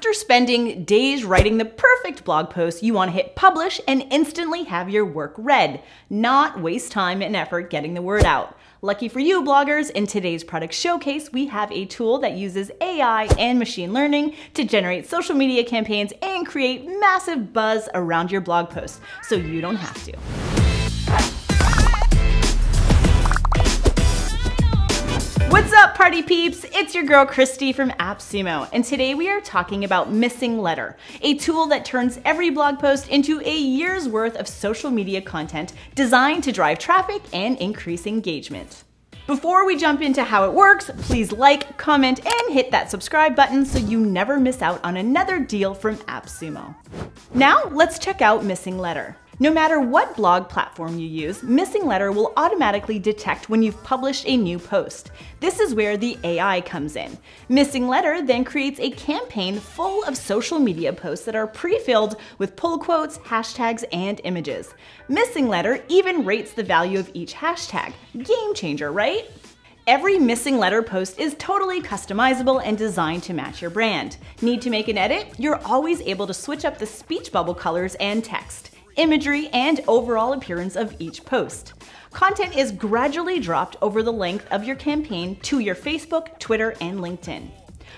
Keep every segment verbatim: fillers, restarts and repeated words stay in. after spending days writing the perfect blog post, you want to hit publish and instantly have your work read, not waste time and effort getting the word out. Lucky for you, bloggers, in today's product showcase, we have a tool that uses A I and machine learning to generate social media campaigns and create massive buzz around your blog post, so you don't have to. What's up, party peeps? It's your girl Christy from AppSumo, and today we are talking about Missinglettr, a tool that turns every blog post into a year's worth of social media content designed to drive traffic and increase engagement. Before we jump into how it works, please like, comment, and hit that subscribe button so you never miss out on another deal from AppSumo. Now let's check out Missinglettr. No matter what blog platform you use, Missinglettr will automatically detect when you've published a new post. This is where the A I comes in. Missinglettr then creates a campaign full of social media posts that are pre-filled with pull quotes, hashtags, and images. Missinglettr even rates the value of each hashtag. Game changer, right? Every Missinglettr post is totally customizable and designed to match your brand. Need to make an edit? You're always able to switch up the speech bubble colors and text, imagery, and overall appearance of each post. Content is gradually dropped over the length of your campaign to your Facebook, Twitter, and LinkedIn.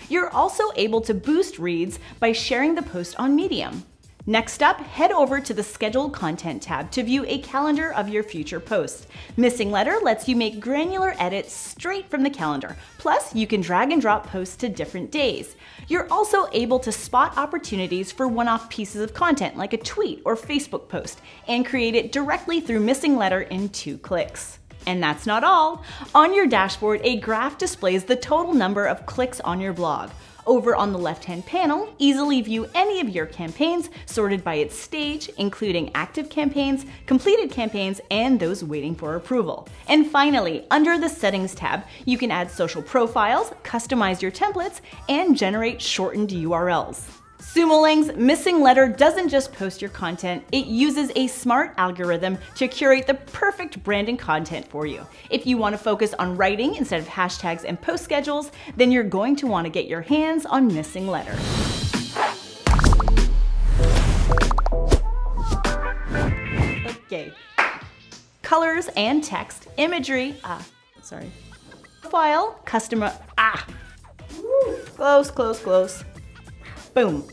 You're also able to boost reads by sharing the post on Medium. Next up, head over to the Scheduled Content tab to view a calendar of your future posts. Missinglettr lets you make granular edits straight from the calendar. Plus, you can drag and drop posts to different days. You're also able to spot opportunities for one-off pieces of content like a tweet or Facebook post and create it directly through Missinglettr in two clicks. And that's not all. On your dashboard, a graph displays the total number of clicks on your blog. Over on the left-hand panel, easily view any of your campaigns sorted by its stage, including active campaigns, completed campaigns, and those waiting for approval. And finally, under the Settings tab, you can add social profiles, customize your templates, and generate shortened U R Ls. Sumo Lang's Missinglettr doesn't just post your content, it uses a smart algorithm to curate the perfect brand and content for you. If you want to focus on writing instead of hashtags and post schedules, then you're going to want to get your hands on Missinglettr. Okay. Colors and text, imagery, ah, sorry, file, customer, ah, Woo. close, close, close. Boom.